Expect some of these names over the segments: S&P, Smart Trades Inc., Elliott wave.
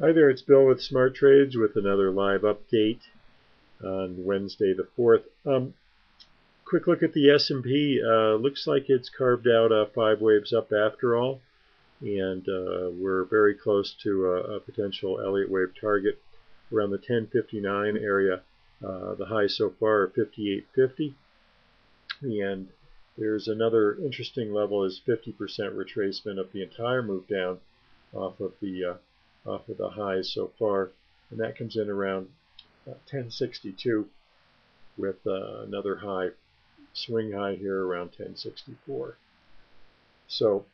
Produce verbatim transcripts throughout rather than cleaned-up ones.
Hi there, it's Bill with Smart Trades with another live update on Wednesday the fourth. Um, quick look at the S and P. Uh, looks like it's carved out uh, five waves up after all, and uh, we're very close to a, a potential Elliott wave target around the ten fifty-nine area. Uh, the high so far are fifty-eight fifty, and there's another interesting level is fifty percent retracement of the entire move down off of the uh, off of the highs so far, and that comes in around uh, ten sixty-two with uh, another high, swing high here around ten sixty-four. So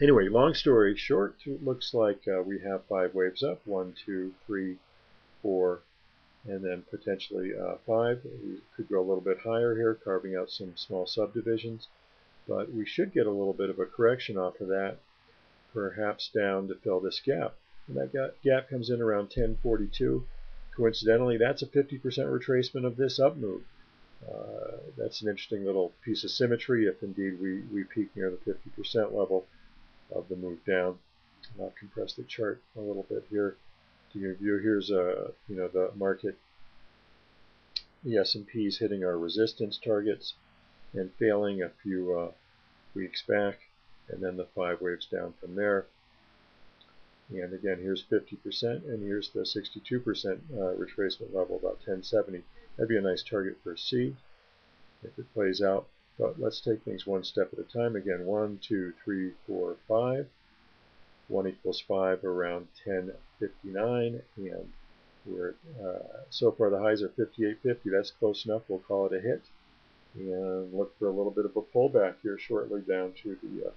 anyway, long story short, it looks like uh, we have five waves up, one, two, three, four, and then potentially uh, five. We could go a little bit higher here, carving out some small subdivisions, but we should get a little bit of a correction off of that, perhaps down to fill this gap. And that gap comes in around ten forty-two. Coincidentally, that's a fifty percent retracement of this up move. Uh, that's an interesting little piece of symmetry if indeed we, we peak near the fifty percent level of the move down. I'll compress the chart a little bit here to your view. Here's a, you know, the market, the S and P is hitting our resistance targets and failing a few uh, weeks back, and then the five waves down from there. And again, here's fifty percent, and here's the sixty-two percent uh, retracement level, about ten seventy. That'd be a nice target for C if it plays out. But let's take things one step at a time. Again, one, two, three, four, five. One equals five around ten fifty-nine, and we're uh, so far the highs are fifty-eight fifty. That's close enough. We'll call it a hit, and look for a little bit of a pullback here shortly down to the Uh,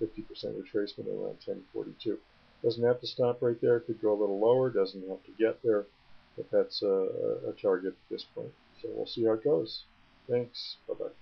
fifty percent retracement around ten forty-two. Doesn't have to stop right there. Could go a little lower. Doesn't have to get there. But that's a, a target at this point. So we'll see how it goes. Thanks. Bye-bye.